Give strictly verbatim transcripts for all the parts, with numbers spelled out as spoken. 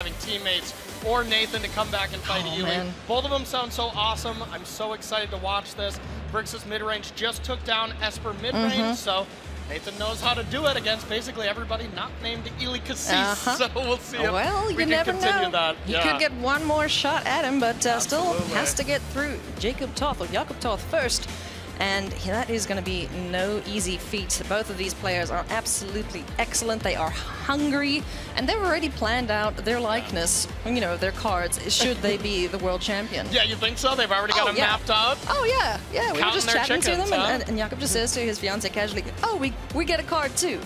having teammates or Nathan to come back and fight oh, Eli. Both of them sound so awesome. I'm so excited to watch this. Grixis mid-range just took down Esper mid-range, mm-hmm. so Nathan knows how to do it against basically everybody not named Eli Kassis, uh-huh. so we'll see if well, we you can never continue know. that. You yeah. could get one more shot at him, but uh, still has to get through Jakub Tóth, or Jakub Tóth first, and that is going to be no easy feat. Both of these players are absolutely excellent. They are hungry, and they've already planned out their likeness, you know, their cards, should they be the world champion. Yeah, you think so? They've already got oh, them yeah. mapped out? Oh, yeah, yeah. We Counting were just chatting chickens, to them, huh? and, and, and Jakub just says to his fiancée casually, oh, we, we get a card too.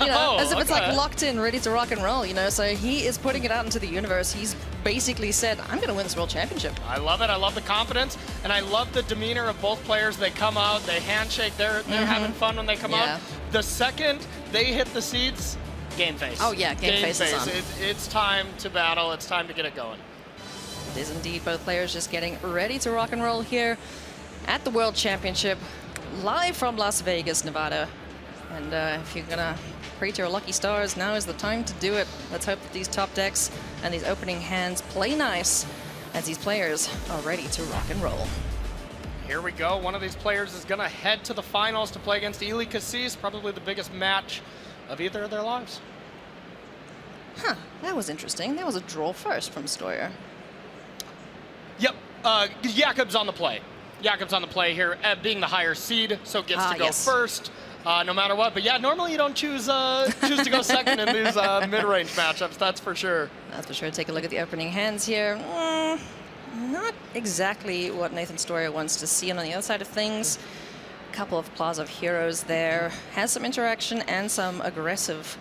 You know, oh, as if okay. it's like locked in, ready to rock and roll, you know, so he is putting it out into the universe. He's basically said, I'm going to win this world championship. I love it. I love the confidence, and I love the demeanor of both players. They come out, they handshake, they're, they're mm-hmm. having fun when they come yeah. out. The second they hit the seats, game face. Oh, yeah, game, game face, face is on. It, it's time to battle. It's time to get it going. It is indeed. Both players just getting ready to rock and roll here at the world championship, live from Las Vegas, Nevada. And uh, if you're gonna pray to your lucky stars, now is the time to do it. Let's hope that these top decks and these opening hands play nice as these players are ready to rock and roll. Here we go. One of these players is gonna head to the finals to play against Eli Kassis, probably the biggest match of either of their lives. Huh, that was interesting. There was a draw first from Steuer. Yep, uh, Jakub's on the play. Jakub's on the play here, at being the higher seed, so gets ah, to go yes. first. Uh, no matter what, but yeah, normally you don't choose uh, choose to go second in these uh, mid-range matchups. That's for sure. That's for sure. Take a look at the opening hands here. Mm, not exactly what Nathan Steuer wants to see. And on the other side of things, a couple of Plaza of Heroes there has some interaction and some aggressive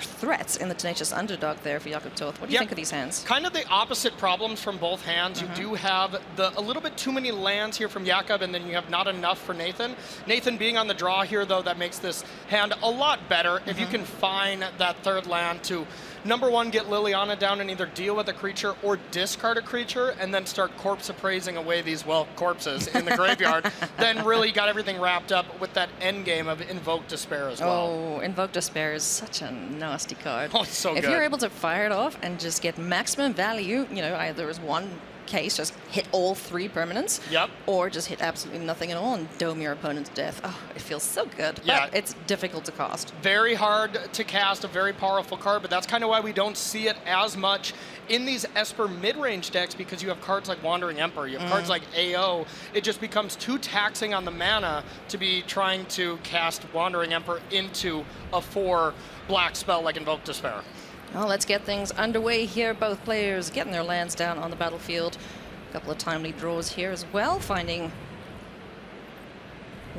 threats in the Tenacious Underdog there for Jakub Tóth. What do you yep. think of these hands? Kind of the opposite problems from both hands. Mm-hmm. You do have the a little bit too many lands here from Jakub, and then you have not enough for Nathan. Nathan being on the draw here, though, that makes this hand a lot better. Mm-hmm. If you can find that third land to, number one, get Liliana down and either deal with a creature or discard a creature, and then start corpse appraising away these, well, corpses in the graveyard, then really got everything wrapped up with that end game of Invoke Despair as well. Oh, Invoke Despair is such a nasty card. Oh, it's so good. If you're able to fire it off and just get maximum value, you know, either as one case, just hit all three permanents, yep. or just hit absolutely nothing at all and dome your opponent to death. Oh, it feels so good, yeah. but it's difficult to cast. Very hard to cast, a very powerful card, but that's kind of why we don't see it as much in these Esper mid-range decks, because you have cards like Wandering Emperor, you have mm. cards like A O. It just becomes too taxing on the mana to be trying to cast Wandering Emperor into a four black spell like Invoke Despair. Well, let's get things underway here. Both players getting their lands down on the battlefield. A couple of timely draws here as well, finding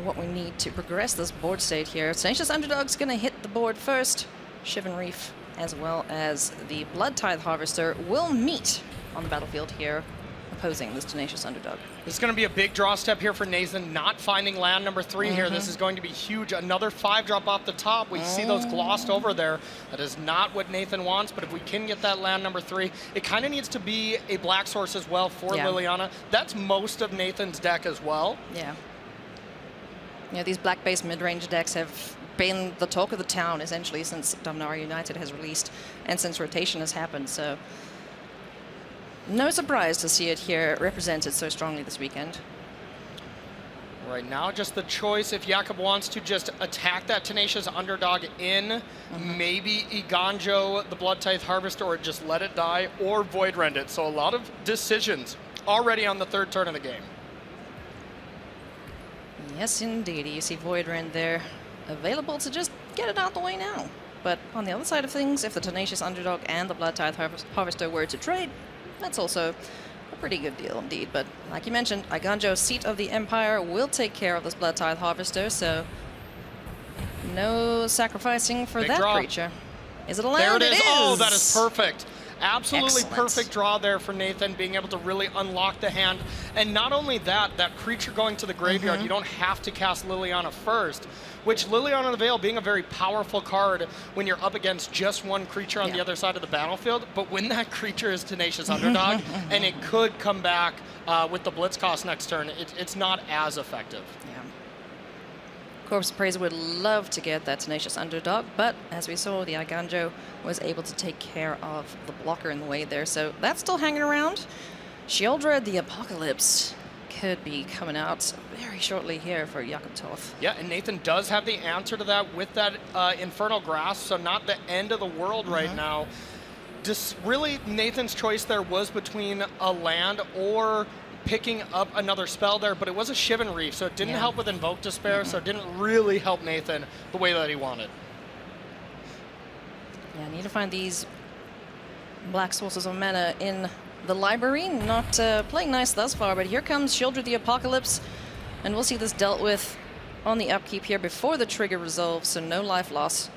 what we need to progress this board state here. Tenacious Underdog's going to hit the board first. Shivan Reef, as well as the Blood Tithe Harvester, will meet on the battlefield here, opposing this Tenacious Underdog. This is going to be a big draw step here for Nathan, not finding land number three mm-hmm. here. This is going to be huge. Another five drop off the top. We oh. see those glossed over there. That is not what Nathan wants, but if we can get that land number three, it kind of needs to be a black source as well for yeah. Liliana. That's most of Nathan's deck as well. Yeah. You know, these black-based mid-range decks have been the talk of the town, essentially, since Dominaria United has released and since rotation has happened, so no surprise to see it here represented so strongly this weekend. Right now, just the choice if Jakub wants to just attack that Tenacious Underdog in, mm-hmm. maybe Iganjo, the Blood Tithe Harvester, or just let it die, or Void Rend it. So a lot of decisions already on the third turn of the game. Yes, indeed. You see Void Rend there available to just get it out the way now. But on the other side of things, if the Tenacious Underdog and the Blood Tithe Harvester were to trade, that's also a pretty good deal indeed. But like you mentioned, Iganjo, Seat of the Empire, will take care of this Blood Tithe Harvester, so no sacrificing for Big that draw. creature. Is it a land? There it is. It is. Oh, that is perfect. Absolutely Excellent. perfect draw there for Nathan, being able to really unlock the hand. And not only that, that creature going to the graveyard, mm-hmm. you don't have to cast Liliana first, which Liliana the Veil being a very powerful card when you're up against just one creature on yeah. the other side of the battlefield. But when that creature is Tenacious Underdog, and it could come back uh, with the Blitz cost next turn, it, it's not as effective. Yeah. Corpse Appraiser would love to get that Tenacious Underdog, but as we saw, the Iganjo was able to take care of the blocker in the way there, so that's still hanging around. Sheoldred the Apocalypse could be coming out very shortly here for Jakub Tóth. Yeah, and Nathan does have the answer to that with that uh, Infernal Grasp, so not the end of the world mm-hmm. right now. Just really, Nathan's choice there was between a land or picking up another spell there, but it was a Shivan Reef, so it didn't yeah. help with Invoke Despair, mm-hmm. so it didn't really help Nathan the way that he wanted. Yeah, I need to find these black sources of mana in the library. Not uh, playing nice thus far, but here comes Sheoldred the Apocalypse, and we'll see this dealt with on the upkeep here before the trigger resolves, so no life loss.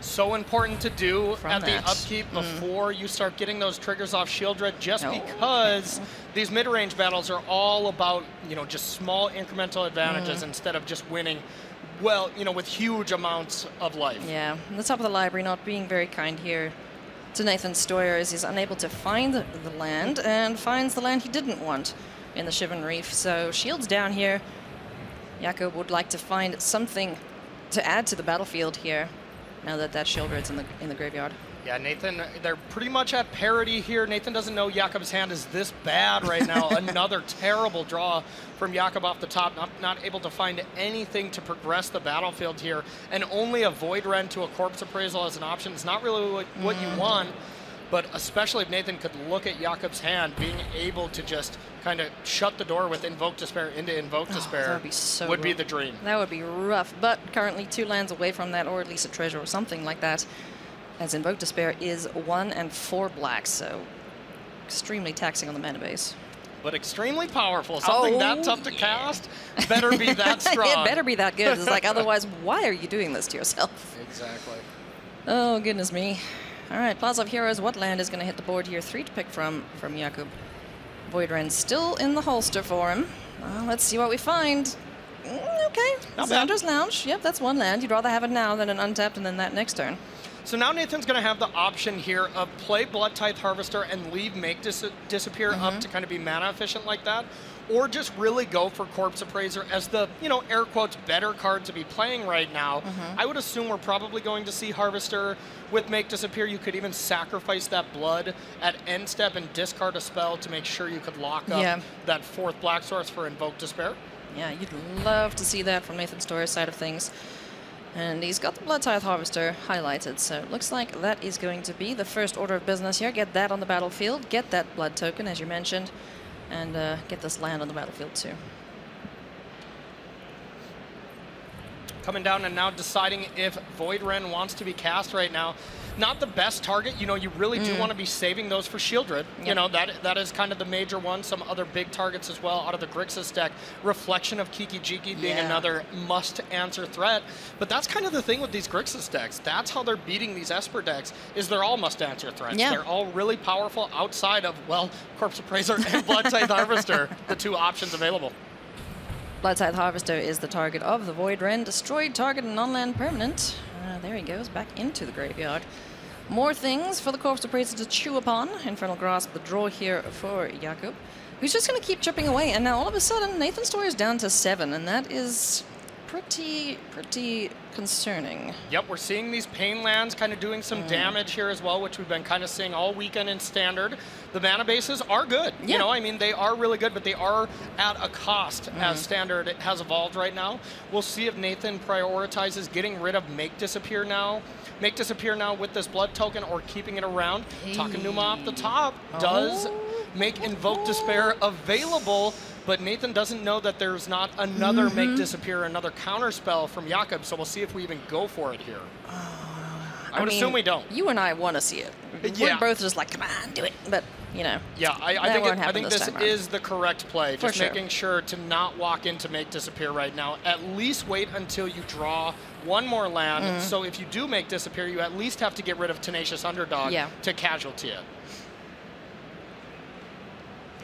So important to do From at that. the upkeep before mm. you start getting those triggers off Sheoldred, just no. because these mid-range battles are all about, you know, just small incremental advantages mm. instead of just winning, well, you know, with huge amounts of life. Yeah, the top of the library not being very kind here to Nathan Steuer as he's unable to find the, the land and finds the land he didn't want in the Shivan Reef. So shields down here. Jakub would like to find something to add to the battlefield here, now that that Sheoldred's in the in the graveyard. Yeah, Nathan, they're pretty much at parity here. Nathan doesn't know Jakub's hand is this bad right now. Another terrible draw from Jakub off the top, not, not able to find anything to progress the battlefield here, and only a Void Rend to a Corpse Appraisal as an option. It's not really what, what mm. you want, but especially if Nathan could look at Jakub's hand, being able to just kind of shut the door with Invoke Despair into Invoke oh, Despair that would, be, so would be the dream. That would be rough, but currently two lands away from that, or at least a treasure or something like that, as Invoke Despair is one and four blacks, so extremely taxing on the mana base. But extremely powerful. Something oh, that tough to yeah. cast better be that strong. It better be that good. It's like, otherwise, why are you doing this to yourself? Exactly. Oh, goodness me. All right, Plaza of Heroes, what land is going to hit the board here? Three to pick from from Jakub. Void Rend still in the holster for him. Well, let's see what we find. Mm, okay, Xander's Lounge. Yep, that's one land. You'd rather have it now than an untapped and then that next turn. So now Nathan's going to have the option here of play Blood Tithe Harvester and leave Make dis Disappear mm-hmm. up to kind of be mana efficient like that, or just really go for Corpse Appraiser as the, you know, air quotes, better card to be playing right now. Mm-hmm. I would assume we're probably going to see Harvester with Make Disappear. You could even sacrifice that blood at end step and discard a spell to make sure you could lock up yeah. that fourth black source for Invoke Despair. Yeah, you'd love to see that from Nathan Steurer's side of things. And he's got the Blood Tithe Harvester highlighted, so it looks like that is going to be the first order of business here. Get that on the battlefield, get that blood token, as you mentioned, and uh, get this land on the battlefield too. Coming down and now deciding if Void Rend wants to be cast right now. Not the best target, you know, you really do mm. want to be saving those for Sheoldred. Yep. You know, that that is kind of the major one. Some other big targets as well out of the Grixis deck. Reflection of Kiki Jiki being yeah. another must-answer threat. But that's kind of the thing with these Grixis decks. That's how they're beating these Esper decks, is they're all must-answer threats. Yeah. They're all really powerful outside of, well, Corpse Appraiser and Blood Tithe Harvester, the two options available. Blood Tithe Harvester is the target of the Void Rend. Destroyed target and non-land permanent. Uh, there he goes, back into the graveyard. More things for the Corpse Appraiser to chew upon. Infernal Grasp, the draw here for Jakub, who's just going to keep chipping away. And now all of a sudden, Nathan's Steuer is down to seven, and that is pretty, pretty concerning. Yep, we're seeing these pain lands kind of doing some mm. damage here as well, which we've been kind of seeing all weekend in Standard. The mana bases are good. Yeah. You know, I mean, they are really good, but they are at a cost mm. as Standard has evolved right now. We'll see if Nathan prioritizes getting rid of Make Disappear now, Make Disappear now with this blood token, or keeping it around. Hey. Takenuma off the top oh. does make Invoke Despair available, but Nathan doesn't know that there's not another mm-hmm. Make Disappear, another counter spell from Jakub, so we'll see if we even go for it here. Uh, I, I would mean, assume we don't. You and I want to see it. Yeah. We're both just like, come on, do it, but, you know. Yeah, I, I think, it, I think this, this is the correct play, just sure. making sure to not walk into Make Disappear right now. At least wait until you draw one more land, mm-hmm. so if you do Make Disappear, you at least have to get rid of Tenacious Underdog yeah. to casualty it.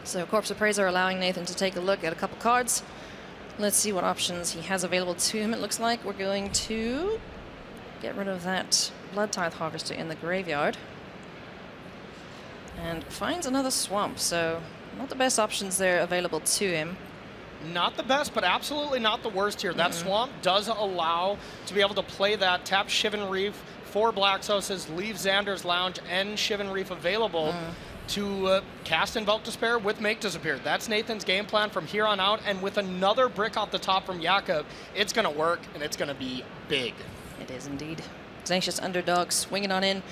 So Corpse Appraiser allowing Nathan to take a look at a couple cards. Let's see what options he has available to him. It looks like we're going to get rid of that Blood Tithe Harvester in the graveyard. And finds another swamp, so not the best options there available to him. Not the best, but absolutely not the worst here. That mm-hmm. swamp does allow to be able to play that, tap Shivan Reef, four Black Sources, leave Xander's Lounge and Shivan Reef available mm-hmm. to uh, cast Invoke Despair with Make Disappear. That's Nathan's game plan from here on out, and with another brick off the top from Jakub, it's gonna work and it's gonna be big. It is indeed. Tenacious Underdog swinging on in.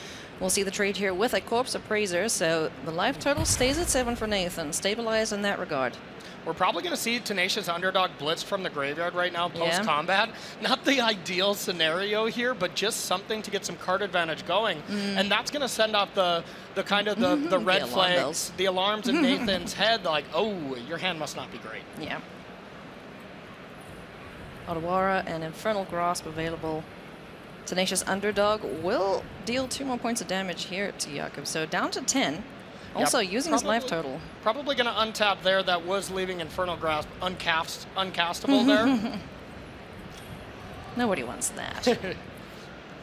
We'll see the trade here with a Corpse Appraiser, so the live total stays at seven for Nathan. Stabilized in that regard. We're probably going to see Tenacious Underdog blitz from the graveyard right now post-combat. Yeah. Not the ideal scenario here, but just something to get some card advantage going. Mm. And that's going to send off the the kind of the, the red the flags, bells. the alarms in Nathan's head, like, oh, your hand must not be great. Yeah. Otawara and Infernal Grasp available. Tenacious Underdog will deal two more points of damage here to Jakub, so down to ten. Also yep. using probably, his life total. Probably going to untap there. That was leaving Infernal Grasp uncast, uncastable there. Nobody wants that.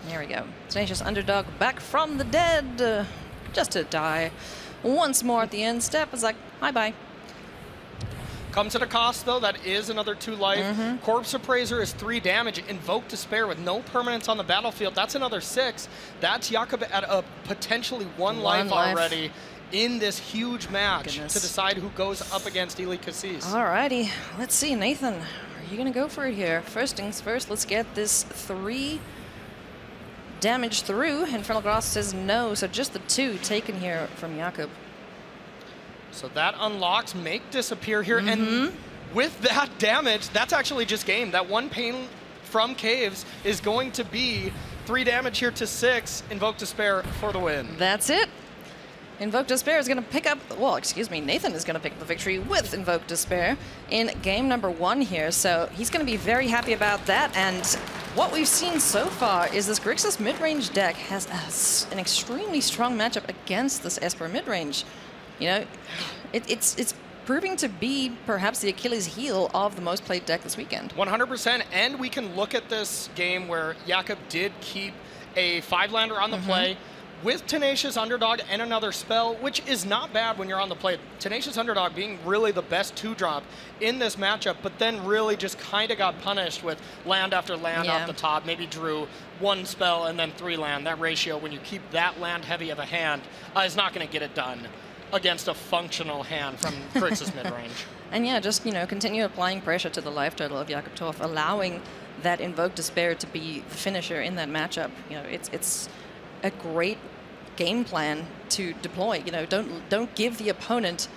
There we go. Tenacious Underdog back from the dead, uh, just to die once more at the end step. It's like, bye-bye. Comes at a cost, though. That is another two life. Mm-hmm. Corpse Appraiser is three damage. Invoke Despair with no permanence on the battlefield. That's another six. That's Jakub at a potentially one, one life, life already in this huge match to decide who goes up against Eli Kassis. Alrighty. Let's see, Nathan. Are you going to go for it here? First things first, let's get this three damage through. Infernal Grasp says no, so just the two taken here from Jakub. So that unlocks Make Disappear here, mm-hmm. and with that damage, that's actually just game. That one pain from Caves is going to be three damage here to six. Invoke Despair for the win. That's it. Invoke Despair is going to pick up, well, excuse me, Nathan is going to pick up the victory with Invoke Despair in game number one here. So he's going to be very happy about that. And what we've seen so far is this Grixis mid-range deck has a, an extremely strong matchup against this Esper mid-range. You know, it, it's it's proving to be perhaps the Achilles heel of the most played deck this weekend. one hundred percent, and we can look at this game where Jakub did keep a five-lander on the mm-hmm. play with Tenacious Underdog and another spell, which is not bad when you're on the play. Tenacious Underdog being really the best two-drop in this matchup, but then really just kind of got punished with land after land yeah. off the top, maybe drew one spell and then three land. That ratio, when you keep that land heavy of a hand, uh, is not going to get it done against a functional hand from Grixis mid-range. And yeah, just, you know, continue applying pressure to the life total of Jakub Tóth, allowing that Invoke Despair to be the finisher in that matchup. You know, it's it's a great game plan to deploy. You know, don't don't give the opponent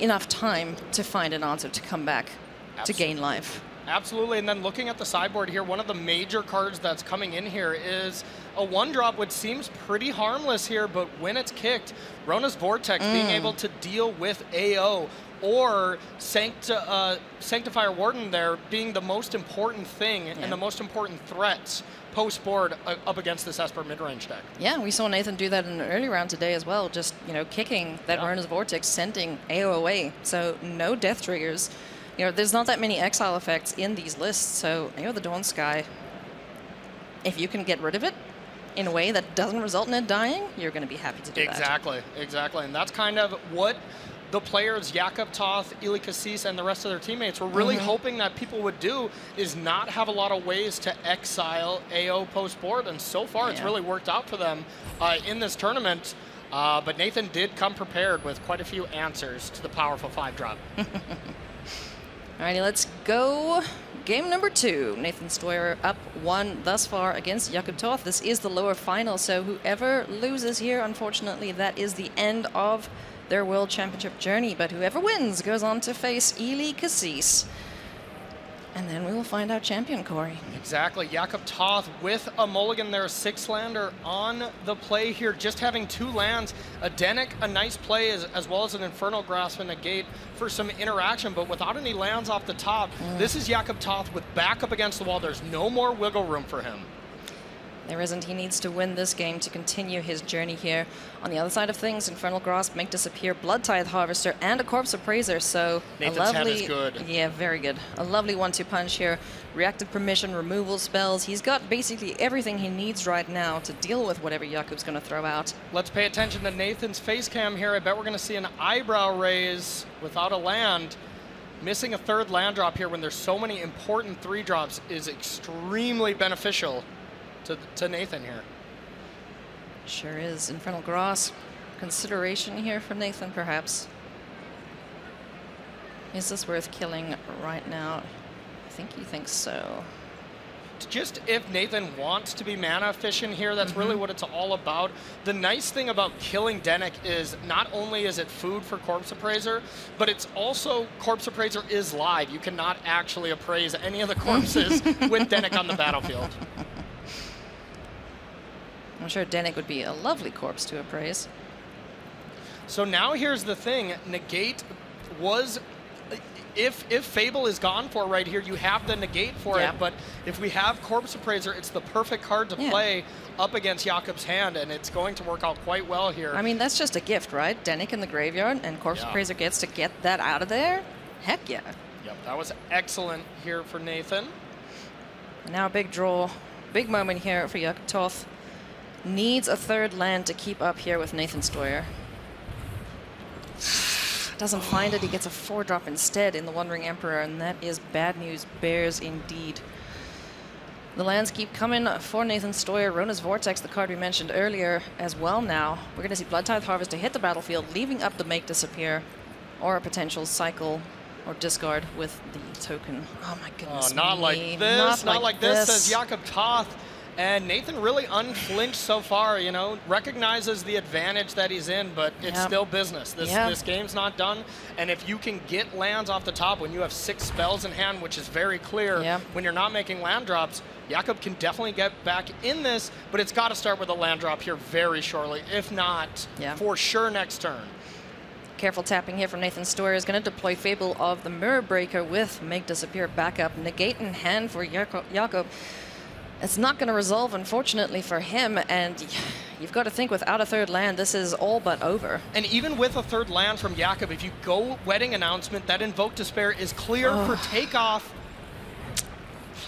enough time to find an answer to come back Absolutely. to gain life. Absolutely, and then looking at the sideboard here, one of the major cards that's coming in here is a one-drop, which seems pretty harmless here, but when it's kicked, Rona's Vortex mm. being able to deal with A O or Sancti uh, Sanctifier Warden there being the most important thing yeah. and the most important threats post-board uh, up against this Esper mid-range deck. Yeah, we saw Nathan do that in an early round today as well, just, you know, kicking that yeah. Rona's Vortex, sending A O away, so no death triggers. You know, there's not that many exile effects in these lists, so Ao of the Dawn Sky, if you can get rid of it in a way that doesn't result in it dying, you're going to be happy to do exactly, that. Exactly, exactly. And that's kind of what the players, Jakub Tóth, Eli Kassis, and the rest of their teammates were really mm-hmm. hoping that people would do, is not have a lot of ways to exile A O post-board, and so far yeah. it's really worked out for them uh, in this tournament. Uh, but Nathan did come prepared with quite a few answers to the powerful five-drop. Alrighty, let's go. Game number two. Nathan Steuer up one thus far against Jakub Tóth. This is the lower final, so whoever loses here, unfortunately, that is the end of their World Championship journey. But whoever wins goes on to face Eli Kassis. And then we will find our champion, Corey. Exactly. Jakub Tóth with a mulligan there, six-lander on the play here, just having two lands. A Denik, a nice play, as, as well as an Infernal Grasp and a Negate for some interaction, but without any lands off the top, mm. this is Jakub Tóth with back up against the wall. There's no more wiggle room for him. There isn't. He needs to win this game to continue his journey here. On the other side of things, Infernal Grasp, Make Disappear, Blood Tithe Harvester, and a Corpse Appraiser. So Nathan's a lovely, head is good. Yeah, very good. A lovely one two punch here. Reactive permission, removal spells. He's got basically everything he needs right now to deal with whatever Jakub's going to throw out. Let's pay attention to Nathan's face cam here. I bet we're going to see an eyebrow raise without a land. missing a third land drop here when there's so many important three drops is extremely beneficial to, to Nathan here. Sure is. Infernal Grasp. Consideration here for Nathan, perhaps. Is this worth killing right now? I think he thinks so. Just if Nathan wants to be mana efficient here, that's mm-hmm. really what it's all about. The nice thing about killing Denik is not only is it food for Corpse Appraiser, but it's also Corpse Appraiser is live. You cannot actually appraise any of the corpses with Denik on the battlefield. I'm sure Denik would be a lovely corpse to appraise. So now here's the thing. Negate was... If, if Fable is gone for right here, you have the negate for yeah. it, but if we have Corpse Appraiser, it's the perfect card to yeah. play up against Jakub's hand, and it's going to work out quite well here. I mean, that's just a gift, right? Denik in the graveyard, and Corpse yeah. Appraiser gets to get that out of there? Heck yeah. Yep, that was excellent here for Nathan. Now a big draw, big moment here for Jakub Tóth. Needs a third land to keep up here with Nathan Steuer. Doesn't find it, he gets a four drop instead in the Wandering Emperor, and that is bad news bears indeed. The lands keep coming for Nathan Steuer. Rona's Vortex, the card we mentioned earlier as well now. We're gonna see Blood Tithe Harvester hit the battlefield, leaving up the Make Disappear, or a potential cycle or discard with the token. Oh my goodness. Oh, not me. like this, not, not like, like this, this, says Jakub Tóth. And Nathan really unflinched so far, you know, recognizes the advantage that he's in, but it's yep. still business. This, yep. this game's not done. And if you can get lands off the top when you have six spells in hand, which is very clear, yep. when you're not making land drops, Jakub can definitely get back in this, but it's got to start with a land drop here very shortly, if not yep. for sure next turn. Careful tapping here from Nathan Steuer is going to deploy Fable of the Mirror Breaker with Make Disappear backup. Negate in hand for Jakub. It's not going to resolve, unfortunately, for him, and you've got to think without a third land, this is all but over. And even with a third land from Jakub, if you go Wedding Announcement, that Invoke Despair is clear oh. for takeoff.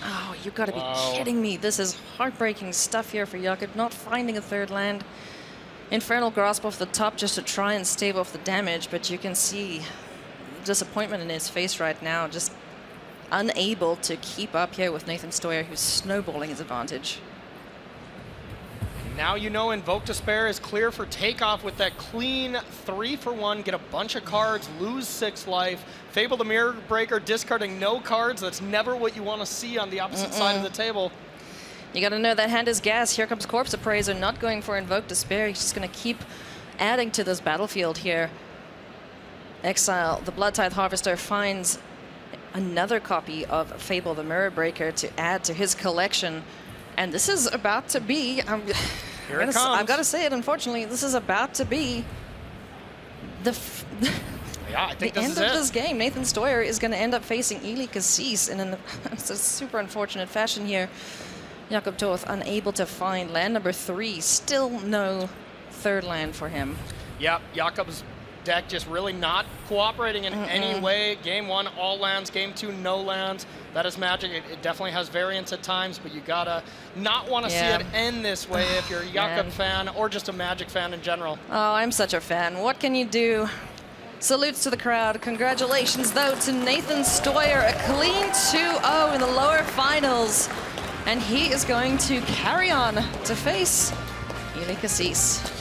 Oh, you've got to wow. be kidding me. This is heartbreaking stuff here for Jakub, not finding a third land. Infernal Grasp off the top just to try and stave off the damage, but you can see disappointment in his face right now. Just unable to keep up here with Nathan Steuer, who's snowballing his advantage. Now you know Invoke Despair is clear for takeoff with that clean three for one, get a bunch of cards, lose six life. Fable the Mirror Breaker discarding no cards. That's never what you want to see on the opposite Mm-mm. side of the table. You got to know that hand is gas. Here comes Corpse Appraiser, not going for Invoke Despair. He's just going to keep adding to this battlefield here. Exile, the Blood Tithe Harvester finds another copy of Fable the Mirror Breaker to add to his collection. And this is about to be, I'm Here it comes. I've got to say it, unfortunately, this is about to be the, f yeah, I think the this end is of it. this game. Nathan Steuer is going to end up facing Eli Kassis in an, it's a super unfortunate fashion here. Jakub Tóth unable to find land number three, still no third land for him. Yep, Jakub's deck just really not cooperating in Mm-mm. any way. Game one, all lands. Game two, no lands. That is magic. It, it definitely has variance at times, but you gotta not want to yeah. see it end this way if you're a Jakub fan or just a Magic fan in general. Oh, I'm such a fan. What can you do? Salutes to the crowd. Congratulations, though, to Nathan Steuer. A clean two oh in the lower finals. And he is going to carry on to face Eli Kassis.